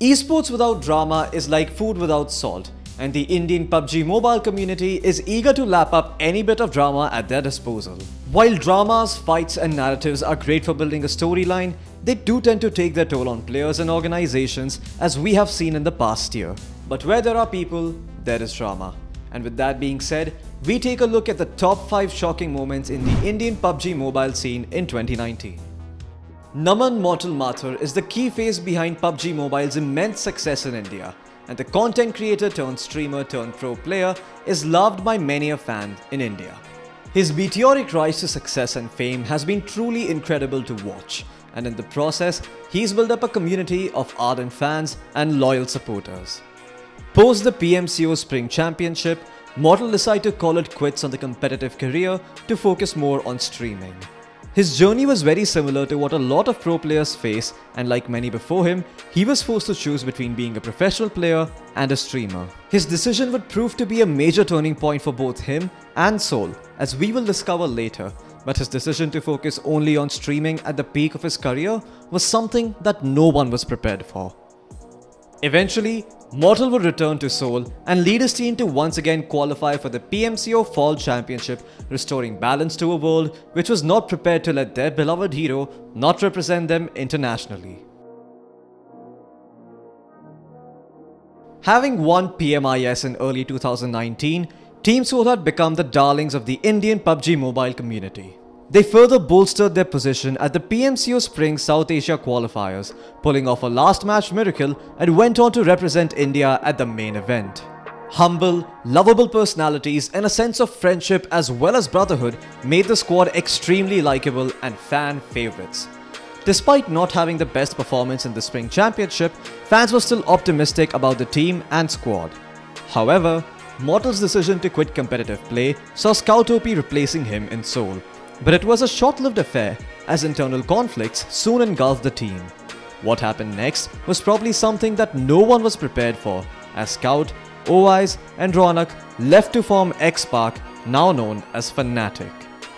Esports without drama is like food without salt, and the Indian PUBG Mobile community is eager to lap up any bit of drama at their disposal. While dramas, fights and narratives are great for building a storyline, they do tend to take their toll on players and organizations, as we have seen in the past year. But where there are people, there is drama. And with that being said, we take a look at the top 5 shocking moments in the Indian PUBG Mobile scene in 2019. Naman Mortal Mathur is the key face behind PUBG Mobile's immense success in India, and the content creator turned streamer turned pro player is loved by many a fan in India. His meteoric rise to success and fame has been truly incredible to watch, and in the process, he's built up a community of ardent fans and loyal supporters. Post the PMCO Spring Championship, Mortal decided to call it quits on the competitive career to focus more on streaming. His journey was very similar to what a lot of pro players face, and like many before him, he was forced to choose between being a professional player and a streamer. His decision would prove to be a major turning point for both him and SouL, as we will discover later, but his decision to focus only on streaming at the peak of his career was something that no one was prepared for. Eventually, Mortal would return to SouL and lead his team to once again qualify for the PMCO Fall Championship, restoring balance to a world which was not prepared to let their beloved hero not represent them internationally. Having won PMIS in early 2019, Team SouL had become the darlings of the Indian PUBG Mobile community. They further bolstered their position at the PMCO Spring South Asia qualifiers, pulling off a last match miracle and went on to represent India at the main event. Humble, lovable personalities and a sense of friendship as well as brotherhood made the squad extremely likable and fan favourites. Despite not having the best performance in the Spring Championship, fans were still optimistic about the team and squad. However, Mortal's decision to quit competitive play saw ScoutOP replacing him in SouL. But it was a short-lived affair, as internal conflicts soon engulfed the team. What happened next was probably something that no one was prepared for, as Scout, Owais and Dronak left to form X-Park, now known as Fnatic.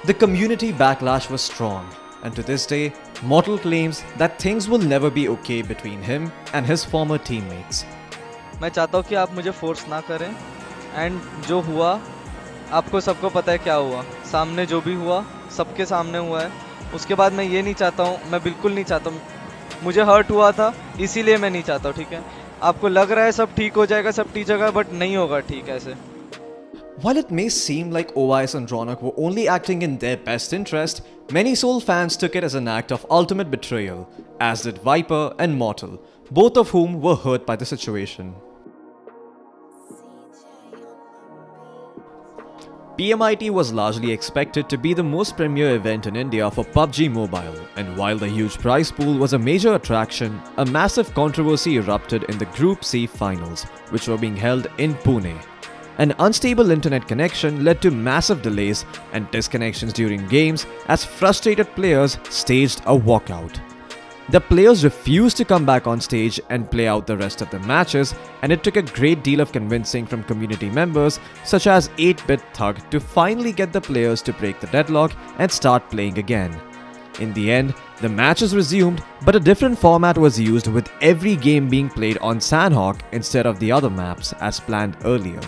The community backlash was strong, and to this day, Mortal claims that things will never be okay between him and his former teammates. I want that you don't force me, and what happened, आपको सबको पता है क्या हुआ सामने जो भी हुआ सबके सामने हुआ है उसके बाद मैं ये नहीं चाहता हूँ मैं बिल्कुल नहीं चाहता हूँ मुझे हर्ट हुआ था इसीलिए मैं नहीं चाहता हूँ ठीक है आपको लग रहा है सब ठीक हो जाएगा सब ठीक जगह बट नहीं होगा ठीक ऐसे While it may seem like Owais and Dronak were only acting in their best interest, many SouL fans took it as an act of ultimate betrayal, as did Viper and Mortal, both of whom were hurt by the situation. PMIT was largely expected to be the most premier event in India for PUBG Mobile, and while the huge prize pool was a major attraction, a massive controversy erupted in the Group C finals, which were being held in Pune. An unstable internet connection led to massive delays and disconnections during games as frustrated players staged a walkout. The players refused to come back on stage and play out the rest of the matches, and it took a great deal of convincing from community members such as 8-Bit Thug to finally get the players to break the deadlock and start playing again. In the end, the matches resumed, but a different format was used, with every game being played on Sandhawk instead of the other maps as planned earlier.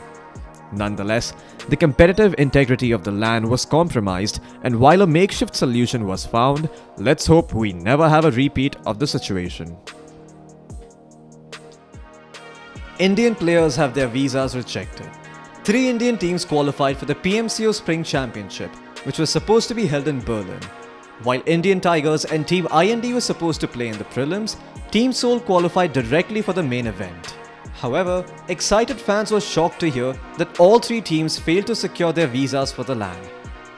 Nonetheless, the competitive integrity of the LAN was compromised, and while a makeshift solution was found, let's hope we never have a repeat of the situation. Indian players have their visas rejected. 3 Indian teams qualified for the PMCO Spring Championship, which was supposed to be held in Berlin. While Indian Tigers and Team IND were supposed to play in the prelims, Team SouL qualified directly for the main event. However, excited fans were shocked to hear that all 3 teams failed to secure their visas for the LAN.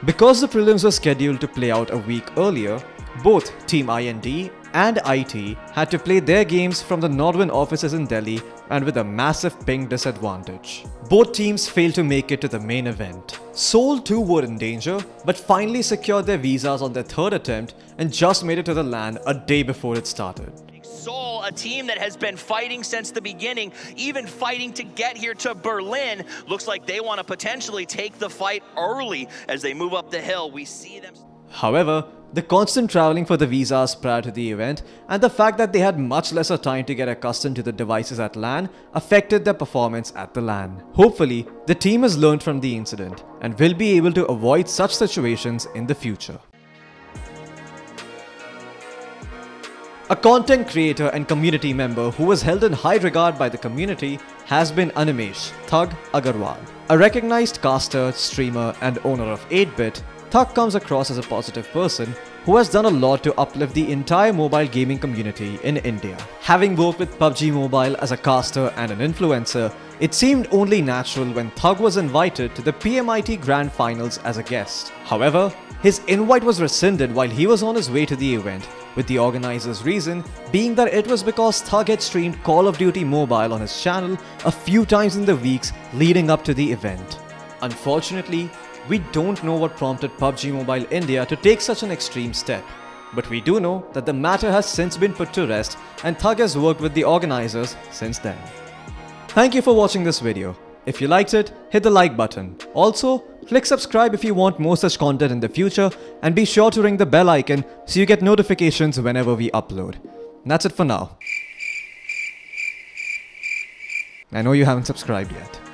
Because the prelims were scheduled to play out a week earlier, both Team IND and IT had to play their games from the Norwin offices in Delhi, and with a massive ping disadvantage. Both teams failed to make it to the main event. SouL too were in danger, but finally secured their visas on their 3rd attempt and just made it to the LAN a day before it started. SouL, a team that has been fighting since the beginning, even fighting to get here to Berlin, looks like they want to potentially take the fight early as they move up the hill. We see them. However, the constant traveling for the visas prior to the event, and the fact that they had much lesser time to get accustomed to the devices at LAN affected their performance at the LAN. Hopefully, the team has learned from the incident and will be able to avoid such situations in the future. A content creator and community member who was held in high regard by the community has been Animesh Thug Agarwal. A recognized caster, streamer, and owner of 8Bit, Thug comes across as a positive person who has done a lot to uplift the entire mobile gaming community in India. Having worked with PUBG Mobile as a caster and an influencer, it seemed only natural when Thug was invited to the PMIT Grand Finals as a guest. However, his invite was rescinded while he was on his way to the event, with the organizers' reason being that it was because Thug had streamed Call of Duty Mobile on his channel a few times in the weeks leading up to the event. Unfortunately, we don't know what prompted PUBG Mobile India to take such an extreme step, but we do know that the matter has since been put to rest and Thug has worked with the organizers since then. Thank you for watching this video. If you liked it, hit the like button. Also, click subscribe if you want more such content in the future, and be sure to ring the bell icon so you get notifications whenever we upload. And that's it for now. I know you haven't subscribed yet.